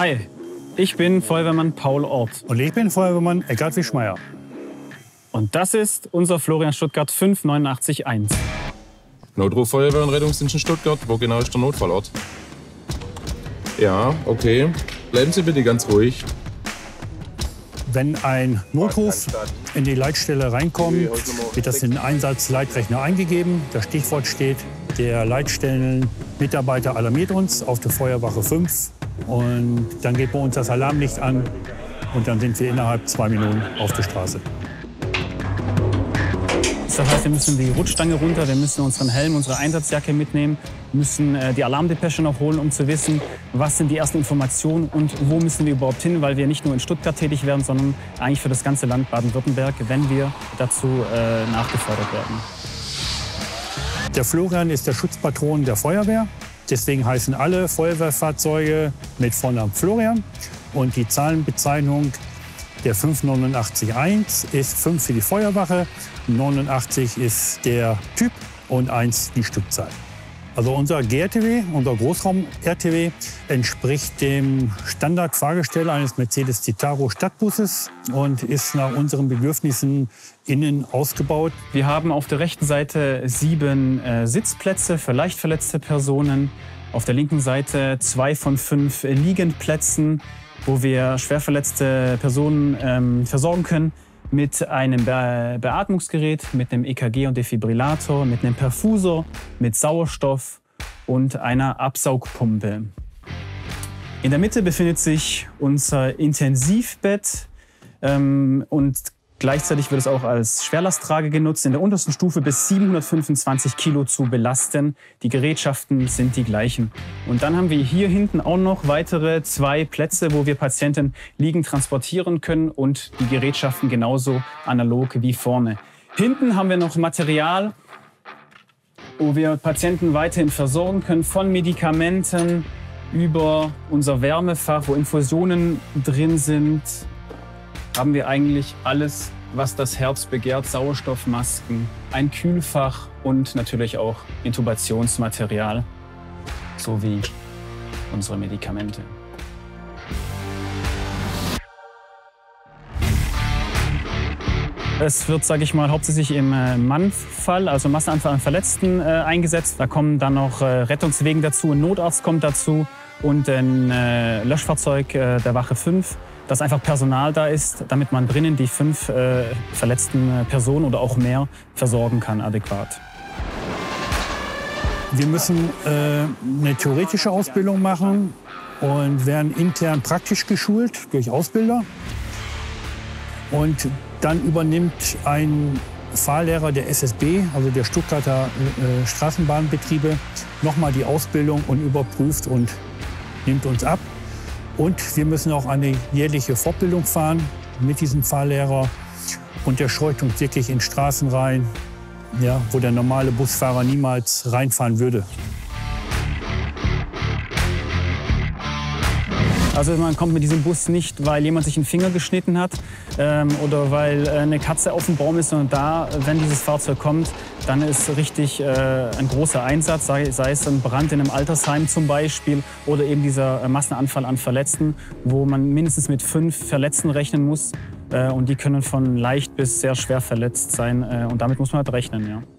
Hi, ich bin Feuerwehrmann Paul Ort. Und ich bin Feuerwehrmann Eckhardt Wischmeyer. Und das ist unser Florian Stuttgart 5891. Notruf Feuerwehr und Rettungsdienst in Stuttgart. Wo genau ist der Notfallort? Ja, okay. Bleiben Sie bitte ganz ruhig. Wenn ein Notruf in die Leitstelle reinkommt, wird das in den Einsatzleitrechner eingegeben. Das Stichwort steht, der Leitstellenmitarbeiter alarmiert uns auf der Feuerwache 5. Und dann geht bei uns das Alarmlicht an und dann sind wir innerhalb 2 Minuten auf der Straße. Das heißt, wir müssen die Rutschstange runter, wir müssen unseren Helm, unsere Einsatzjacke mitnehmen, müssen die Alarmdepesche noch holen, um zu wissen, was sind die ersten Informationen und wo müssen wir überhaupt hin, weil wir nicht nur in Stuttgart tätig werden, sondern eigentlich für das ganze Land Baden-Württemberg, wenn wir dazu nachgefordert werden. Der Florian ist der Schutzpatron der Feuerwehr. Deswegen heißen alle Feuerwehrfahrzeuge mit Vornamen Florian. Und die Zahlenbezeichnung der 5891 ist 5 für die Feuerwache, 89 ist der Typ und 1 die Stückzahl. Also unser GRTW, unser Großraum-RTW, entspricht dem Standardfahrgestell eines Mercedes-Citaro Stadtbusses und ist nach unseren Bedürfnissen innen ausgebaut. Wir haben auf der rechten Seite 7 Sitzplätze für leicht verletzte Personen, auf der linken Seite 2 von 5 Liegendplätzen, wo wir schwerverletzte Personen versorgen können mit einem Beatmungsgerät, mit einem EKG und Defibrillator, mit einem Perfusor, mit Sauerstoff und einer Absaugpumpe. In der Mitte befindet sich unser Intensivbett und gleichzeitig wird es auch als Schwerlasttrage genutzt, in der untersten Stufe bis 725 Kilo zu belasten. Die Gerätschaften sind die gleichen. Und dann haben wir hier hinten auch noch weitere 2 Plätze, wo wir Patienten liegend transportieren können und die Gerätschaften genauso analog wie vorne. Hinten haben wir noch Material, wo wir Patienten weiterhin versorgen können, von Medikamenten über unser Wärmefach, wo Infusionen drin sind. Haben wir eigentlich alles, was das Herz begehrt, Sauerstoffmasken, ein Kühlfach und natürlich auch Intubationsmaterial sowie unsere Medikamente. Es wird, sage ich mal, hauptsächlich im Mannfall, also Massenanfall an Verletzten, eingesetzt. Da kommen dann noch Rettungswegen dazu, ein Notarzt kommt dazu und ein Löschfahrzeug der Wache 5. Dass einfach Personal da ist, damit man drinnen die 5 verletzten Personen oder auch mehr versorgen kann adäquat. Wir müssen eine theoretische Ausbildung machen und werden intern praktisch geschult durch Ausbilder. Und dann übernimmt ein Fahrlehrer der SSB, also der Stuttgarter Straßenbahnbetriebe, nochmal die Ausbildung und überprüft und nimmt uns ab. Und wir müssen auch eine jährliche Fortbildung fahren mit diesem Fahrlehrer. Und der scheut uns wirklich in Straßen rein, ja, wo der normale Busfahrer niemals reinfahren würde. Also man kommt mit diesem Bus nicht, weil jemand sich einen Finger geschnitten hat oder weil eine Katze auf dem Baum ist, sondern da, wenn dieses Fahrzeug kommt, dann ist richtig ein großer Einsatz, sei es ein Brand in einem Altersheim zum Beispiel oder eben dieser Massenanfall an Verletzten, wo man mindestens mit 5 Verletzten rechnen muss und die können von leicht bis sehr schwer verletzt sein und damit muss man halt rechnen, ja.